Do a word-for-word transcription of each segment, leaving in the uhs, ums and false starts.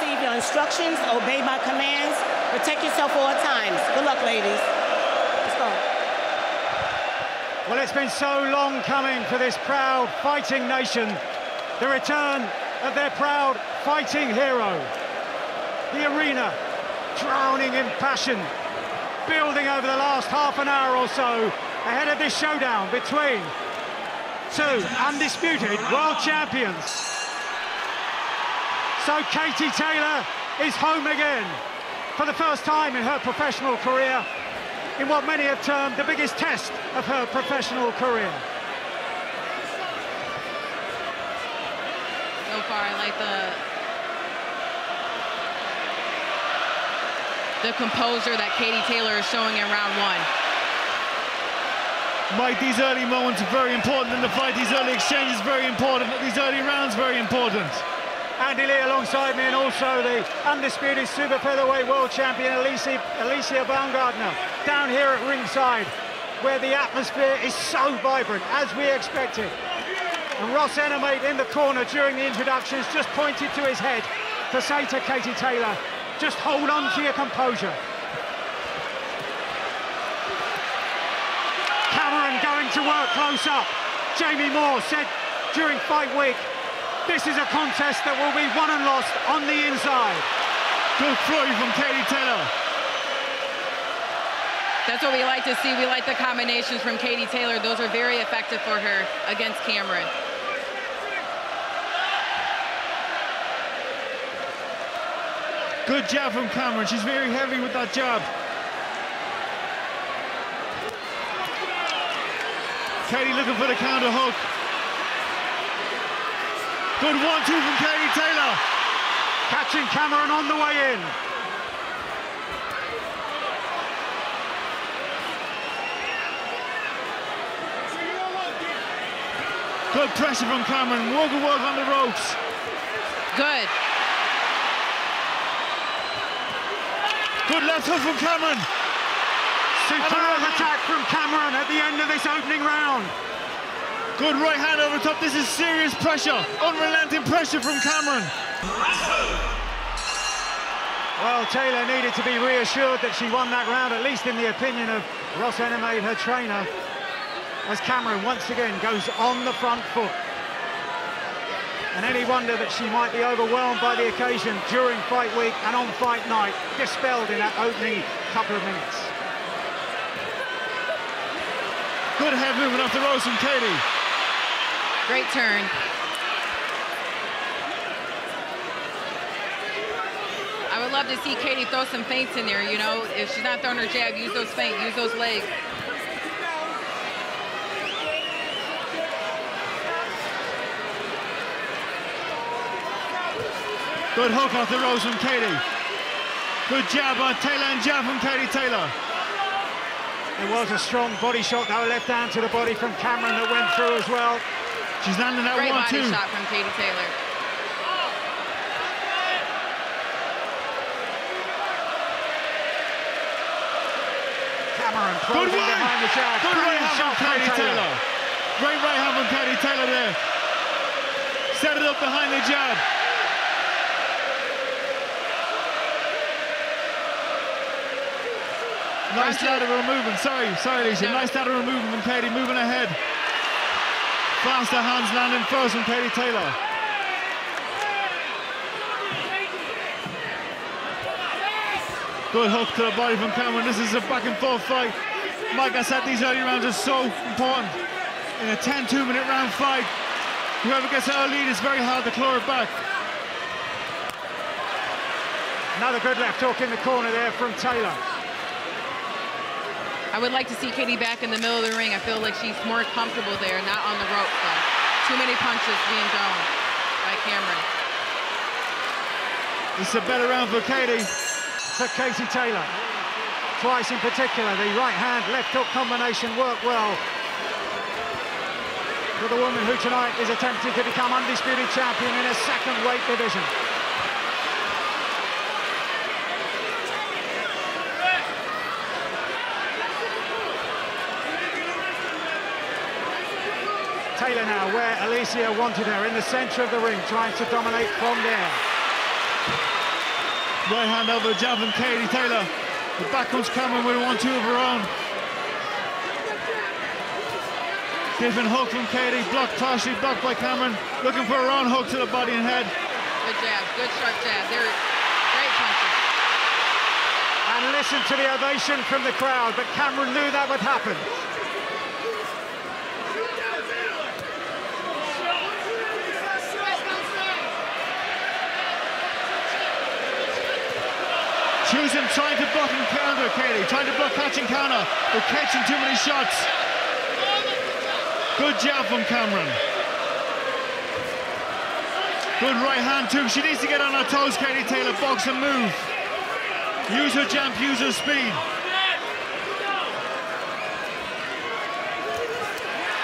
receive your instructions, obey my commands, protect yourself at all times. Good luck, ladies. Let's go. Well, it's been so long coming for this proud fighting nation. The return of their proud fighting hero. The arena drowning in passion, building over the last half an hour or so ahead of this showdown between two undisputed world champions. So Katie Taylor is home again for the first time in her professional career, in what many have termed the biggest test of her professional career. So far, I like the the composure that Katie Taylor is showing in round one. Mike, these early moments are very important in the fight. These early exchanges are very important. These early rounds are very important. Andy Lee alongside me, and also the undisputed super featherweight world champion Alicia, Alicia Baumgardner, down here at ringside, where the atmosphere is so vibrant, as we expected. And Ross Enamait in the corner during the introductions just pointed to his head to say to Katie Taylor, just hold on to your composure. Cameron going to work close up. Jamie Moore said during fight week, this is a contest that will be won and lost on the inside. Good throw from Katie Taylor. That's what we like to see. We like the combinations from Katie Taylor. Those are very effective for her against Cameron. Good jab from Cameron. She's very heavy with that jab. Katie looking for the counter hook. Good one-two from Katie Taylor. Catching Cameron on the way in. Good pressure from Cameron. Walk and walk on the ropes. Good. Good left hook from Cameron. Superb attack from Cameron at the end of this opening round. Good right hand over top. This is serious pressure. Unrelenting pressure from Cameron. Well, Taylor needed to be reassured that she won that round, at least in the opinion of Ross Enamait, her trainer, as Cameron once again goes on the front foot. And any wonder that she might be overwhelmed by the occasion during fight week and on fight night, dispelled in that opening couple of minutes. Good head movement off the ropes from Katie. Great turn. I would love to see Katie throw some feints in there, you know. If she's not throwing her jab, use those feints, use those legs. Good hook off the ropes from Katie. Good jab on Taylor and jab from Katie Taylor. It was a strong body shot, though, left hand to the body from Cameron that went through as well. She's landing that one, too. Great body shot from Katie Taylor. Cameron probing behind the jab. Good right hand from Katie Taylor. Great right hand from Katie Taylor there. Set it up behind the jab. Nice lateral movement, sorry, sorry Alicia, no. Nice lateral movement from Katie, moving ahead. Faster hands landing first from Katie Taylor. Good hook to the body from Cameron. This is a back and forth fight. Like I said, these early rounds are so important. In a ten two minute round fight, whoever gets an early lead, it's very hard to claw it back. Another good left hook in the corner there from Taylor. I would like to see Katie back in the middle of the ring. I feel like she's more comfortable there, not on the rope, though. Too many punches being thrown by Cameron. This is a better round for Katie. For Katie Taylor. Twice in particular, the right hand, left hook combination worked well for the woman who tonight is attempting to become undisputed champion in her second weight division. Taylor now where Alicia wanted her, in the centre of the ring, trying to dominate from there. Right hand over the jab from Katie Taylor. But back comes Cameron with one two of her own. Different hook from Katie, blocked partially, blocked by Cameron. Looking for her own hook to the body and head. Good jab, good sharp jab. They're great punches. And listen to the ovation from the crowd, but Cameron knew that would happen. Choosing, trying to block and counter, Katie. Trying to block, catch and counter, but catching too many shots. Good jab from Cameron. Good right hand too. She needs to get on her toes, Katie Taylor. Box and move. Use her jump, use her speed.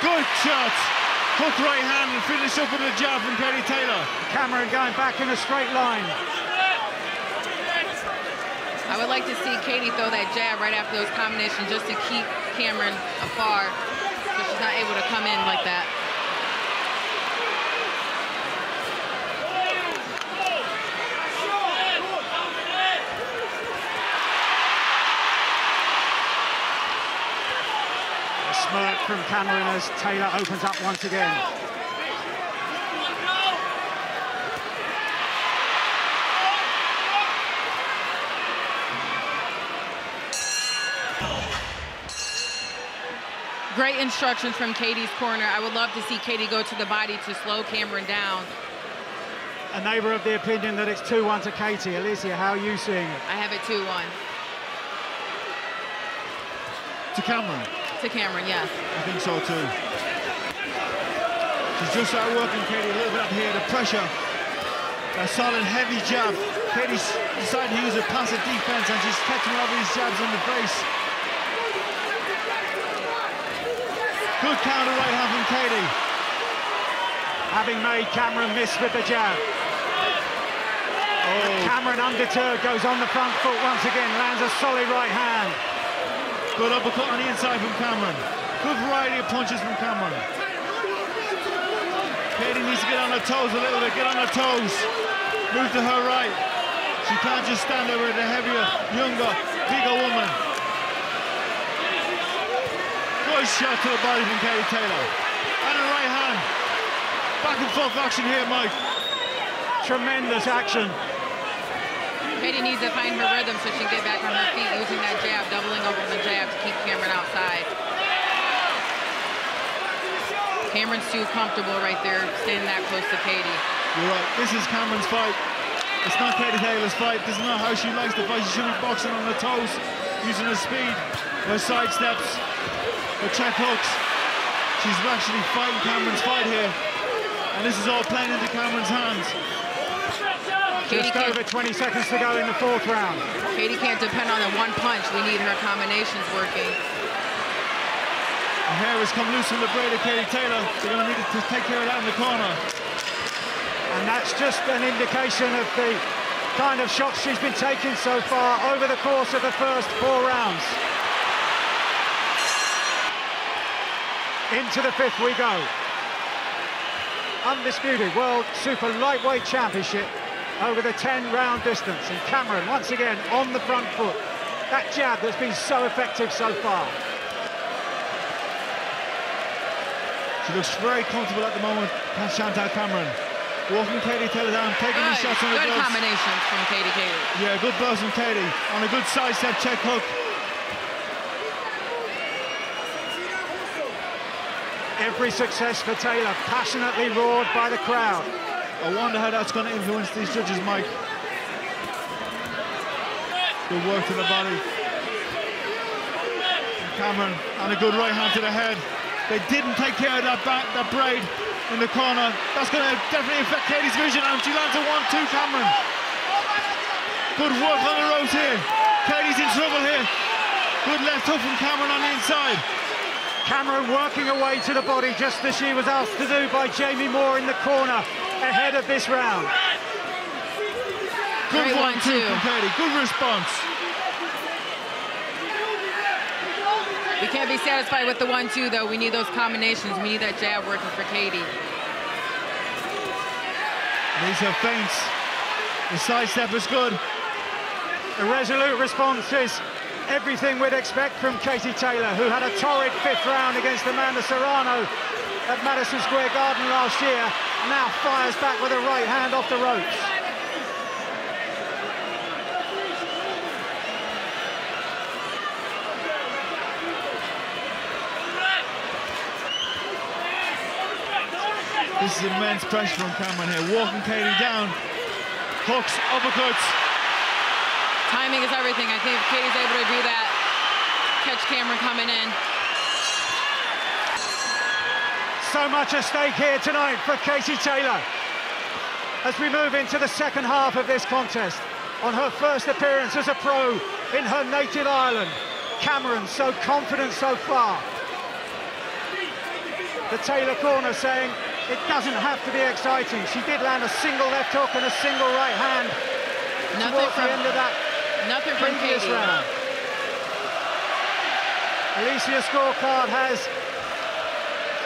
Good shot. Hook right hand and finish up with a jab from Katie Taylor. Cameron going back in a straight line. I would like to see Katie throw that jab right after those combinations just to keep Cameron afar. But she's not able to come in like that. A smirk from Cameron as Taylor opens up once again. Great instructions from Katie's corner. I would love to see Katie go to the body to slow Cameron down. A neighbor of the opinion that it's two one to Katie. Alicia, how are you seeing it? I have it two one. To Cameron? To Cameron, yes. I think so too. She's just started working Katie a little bit up here. The pressure, a solid heavy jab. Katie decided to use a passive defense and she's catching all these jabs in the face. Good counter right hand from Katie. Having made Cameron miss with the jab. Oh. Cameron, undeterred, goes on the front foot once again, lands a solid right hand. Good uppercut on the inside from Cameron. Good variety of punches from Cameron. Katie needs to get on her toes a little bit, get on her toes. Move to her right. She can't just stand there with a heavier, younger, bigger woman. Good shot to the body from Katie Taylor. And a right hand. Back and forth action here, Mike. Tremendous action. Katie needs to find her rhythm so she can get back on her feet using that jab, doubling over the jab to keep Cameron outside. Cameron's too comfortable right there, standing that close to Katie. You're right. This is Cameron's fight. It's not Katie Taylor's fight. This is not how she likes to fight. She should be boxing on her toes, using her speed, her side steps, her check hooks. She's actually fighting Cameron's fight here. And this is all playing into Cameron's hands. Katie Just over twenty seconds to go in the fourth round. Katie can't depend on the one punch. We need her combinations working. Her hair has come loose from the braid of Katie Taylor. They're going to need to take care of that in the corner. And that's just an indication of the kind of shots she's been taking so far over the course of the first four rounds. Into the fifth we go. Undisputed World Super Lightweight Championship over the ten round distance. And Cameron, once again, on the front foot. That jab that's been so effective so far. She looks very comfortable at the moment, Chantelle Cameron. Walking Katie Taylor down, taking good, these shots on the gloves. Good combination from Katie Taylor. Yeah, good blows from Katie. On a good side step check hook. Every success for Taylor, passionately roared by the crowd. I wonder how that's going to influence these judges, Mike. Good work to the body. Cameron, and a good right hand to the head. They didn't take care of that back, that braid in the corner. That's going to definitely affect Katie's vision, and she lands a one two, Cameron. Good work on the ropes here. Katie's in trouble here. Good left hook from Cameron on the inside. Cameron working away to the body, just as she was asked to do by Jamie Moore in the corner ahead of this round. Good one, two from Katie. Good response. We can't be satisfied with the one, two, though. We need those combinations. We need that jab working for Katie. These are feints. The sidestep is good. Irresolute responses, everything we'd expect from Katie Taylor, who had a torrid fifth round against Amanda Serrano at Madison Square Garden last year, now fires back with a right hand off the ropes. This is immense pressure on Cameron here, walking Katie down, hooks, uppercuts. Timing is everything. I think if Katie's able to do that, catch Cameron coming in. So much at stake here tonight for Katie Taylor as we move into the second half of this contest. On her first appearance as a pro in her native Ireland, Cameron so confident so far. The Taylor corner saying, it doesn't have to be exciting. She did land a single left hook and a single right hand nothing towards from, the end of that nothing from Katie. Round. Alicia's scorecard has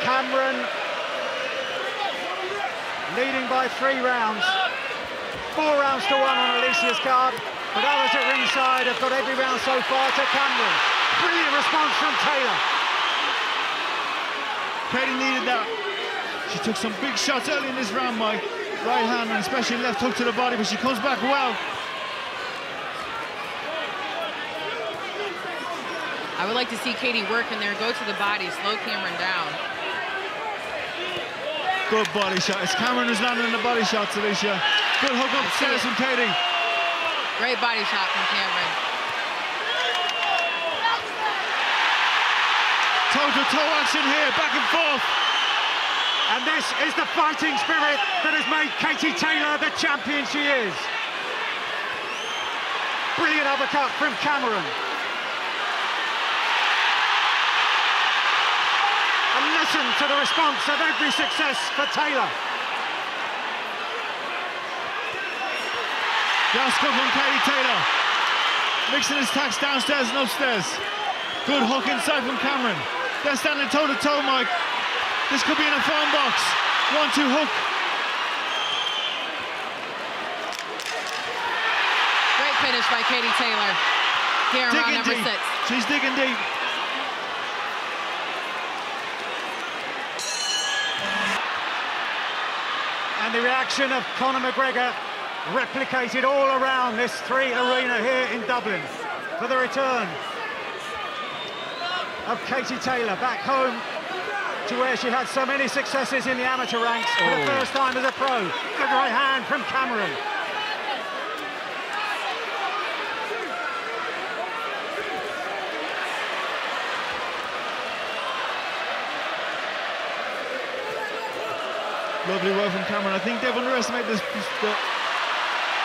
Cameron leading by three rounds. Four rounds to one on Alicia's card, but others at ringside have got every round so far to Cameron. Brilliant response from Taylor. Katie needed that. She took some big shots early in this round, Mike. Right hand and especially left hook to the body, but she comes back well. I would like to see Katie work in there, go to the body, slow Cameron down. Good body shot. It's Cameron who's landing in the body shots, Alicia. Good hook upstairs from Katie. Great body shot from Cameron. Toe-to-toe action here, back and forth. And this is the fighting spirit that has made Katie Taylor the champion she is. Brilliant uppercut from Cameron. And listen to the response of every success for Taylor. Gas come from Katie Taylor. Mixing his attacks downstairs and upstairs. Good hook inside from Cameron. They're standing toe-to-toe, Mike. This could be in a phone box. One, two, hook. Great finish by Katie Taylor. Here in round number six. She's digging deep. And the reaction of Conor McGregor replicated all around this Three Arena here in Dublin for the return of Katie Taylor back home to where she had so many successes in the amateur ranks for oh. the first time as a pro. Good right hand from Cameron. Lovely work from Cameron. I think they've underestimated this, the,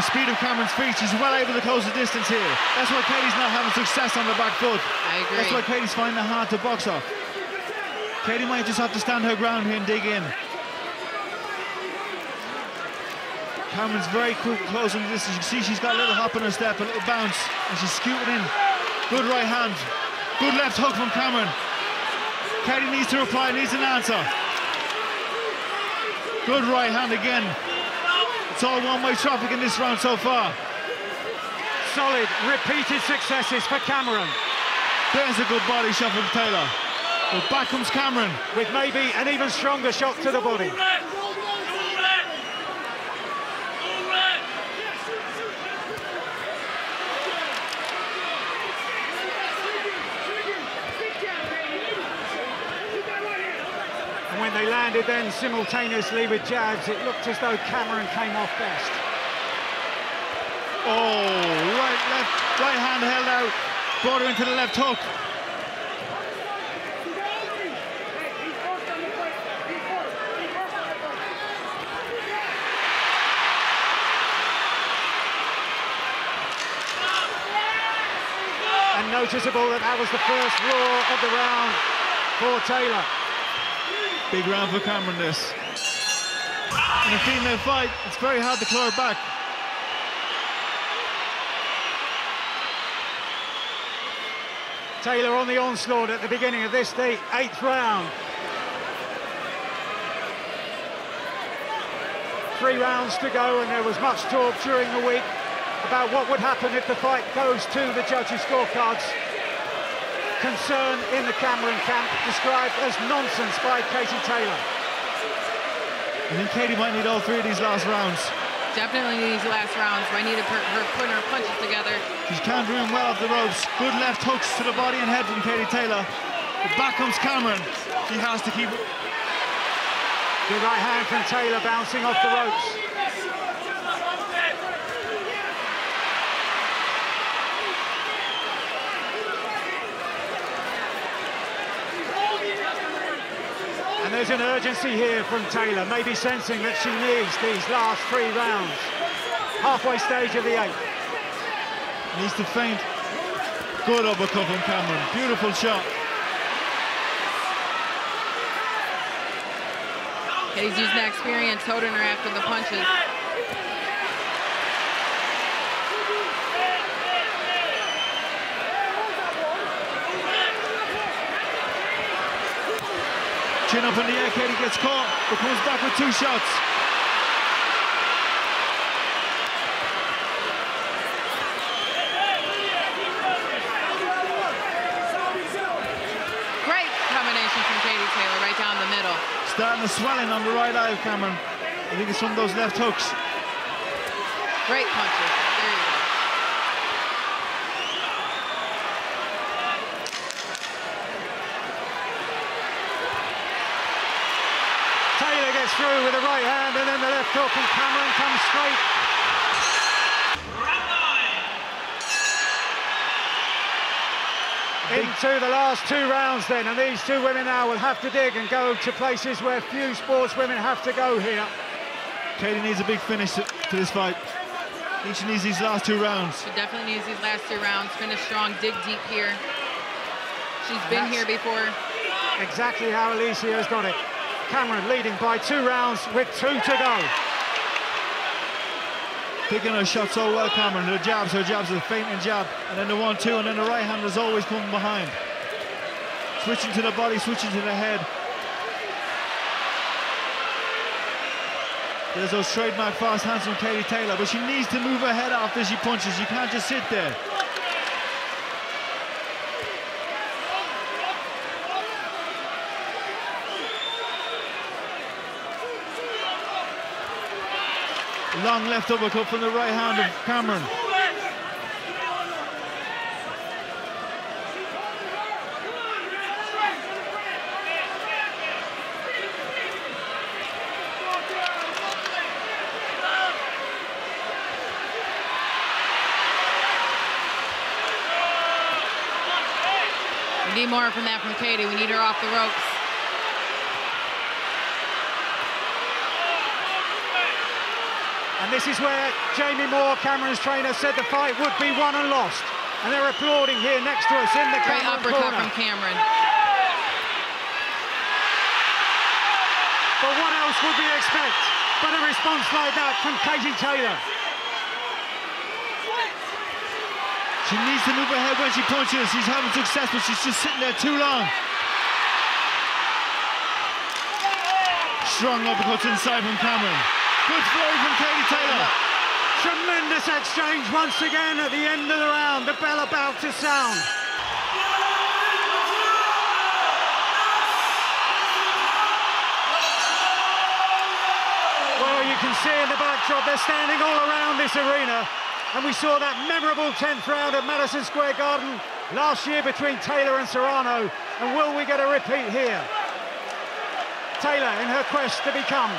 the speed of Cameron's feet. She's well able to close the distance here. That's why Katie's not having success on the back foot. I agree. That's why Katie's finding it hard to box off. Katie might just have to stand her ground here and dig in. Cameron's very quick closing this. You can see she's got a little hop in her step, a little bounce, and she's scooting in. Good right hand. Good left hook from Cameron. Katie needs to reply, needs an answer. Good right hand again. It's all one-way traffic in this round so far. Solid, repeated successes for Cameron. There's a good body shot from Taylor. Well, back comes Cameron. With maybe an even stronger shot to the body. And when they landed then simultaneously with jabs, it looked as though Cameron came off best. Oh, right, left, right hand held out, brought her into the left hook. Noticeable that that was the first roar of the round for Taylor. Big round for Cameron this. In a female fight, it's very hard to claw it back. Taylor on the onslaught at the beginning of this, the eighth round. Three rounds to go and there was much talk during the week about what would happen if the fight goes to the judges' scorecards. Concern in the Cameron camp, described as nonsense by Katie Taylor. I think Katie might need all three of these last rounds. Definitely needs last rounds. I needed her, her putting her punches together. She's countering well off the ropes. Good left hooks to the body and head from Katie Taylor. But back comes Cameron. She has to keep it. The right hand from Taylor bouncing off the ropes. And there's an urgency here from Taylor, maybe sensing that she needs these last three rounds. Halfway stage of the eighth. Needs to feint. Good uppercut from Cameron. Beautiful shot. Katie's using that experience, holding her after the punches. Chin up in the air, Katie gets caught, but comes back with two shots. Great combination from Katie Taylor, right down the middle. Starting the swelling on the right eye of Cameron. I think it's from those left hooks. Great punches. There you go. Through with the right hand and then the left hook, and Cameron comes straight. Into the last two rounds then, and these two women now will have to dig and go to places where few sports women have to go here. Katie needs a big finish to, to this fight. I think she needs these last two rounds. She definitely needs these last two rounds. Finish strong, dig deep here. She's been here before. Exactly how Alicia has done it. Cameron leading by two rounds with two to go. Picking her shot so well, Cameron. Her jabs, her jabs, the feint and jab, and then the one two, and then the right hand is always coming behind. Switching to the body, switching to the head. There's those trademark fast hands from Katie Taylor, but she needs to move her head after she punches. She can't just sit there. Long left uppercut from the right hand of Cameron. We need more from that from Katie. We need her off the ropes. And this is where Jamie Moore, Cameron's trainer, said the fight would be won and lost. And they're applauding here next to us in the Great Cameron uppercut corner. From Cameron. But what else would we expect but a response like that from Katie Taylor? She needs to move her head when she punches. She's having success, but she's just sitting there too long. Strong uppercuts inside from Cameron. Good throw from Katie Taylor. Tremendous exchange once again at the end of the round. The bell about to sound. Well, you can see in the backdrop, they're standing all around this arena. And we saw that memorable tenth round at Madison Square Garden last year between Taylor and Serrano. And will we get a repeat here? Taylor in her quest to become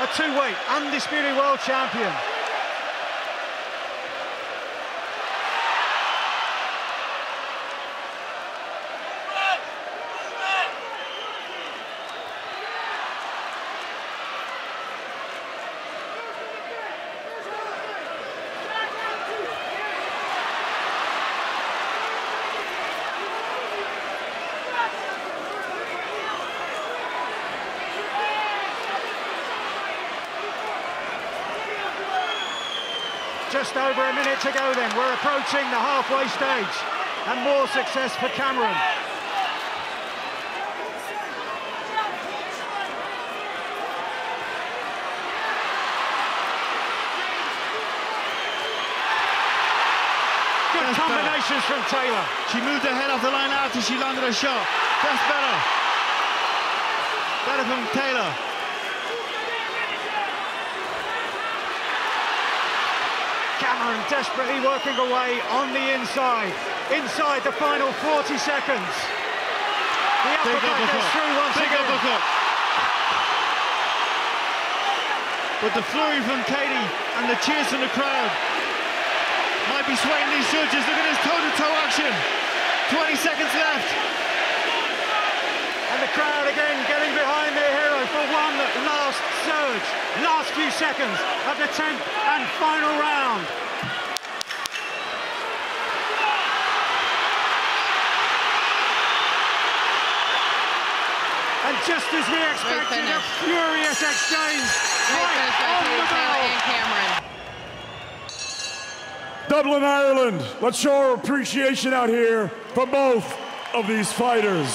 a two-weight, undisputed world champion. Just over a minute to go then. We're approaching the halfway stage. And more success for Cameron. Good combinations from Taylor. She moved her head off the line after she landed a shot. That's better. Better from Taylor. Cameron desperately working away on the inside. Inside the final forty seconds. The uppercut goes through once again. Big uppercut. But the flurry from Katie and the cheers from the crowd might be swaying these judges. Look at this toe-to-toe action. twenty seconds left. And the crowd again getting behind their hero for one last surge. Last few seconds of the tenth and final round. And just as we expected, a furious exchange right on the bell. Dublin, Ireland, let's show our appreciation out here for both of these fighters.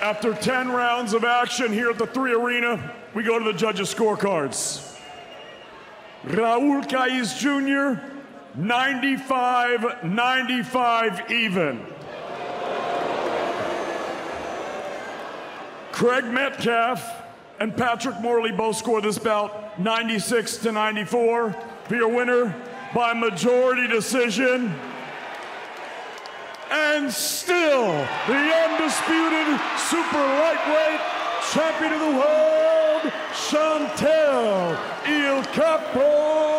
After ten rounds of action here at the Three Arena, we go to the judges' scorecards. Raul Caiz Junior, ninety-five ninety-five even. Craig Metcalf and Patrick Morley both scored this bout ninety-six to ninety-four. For your winner by majority decision, and still the undisputed super lightweight champion of the world, Chantelle Il Capo.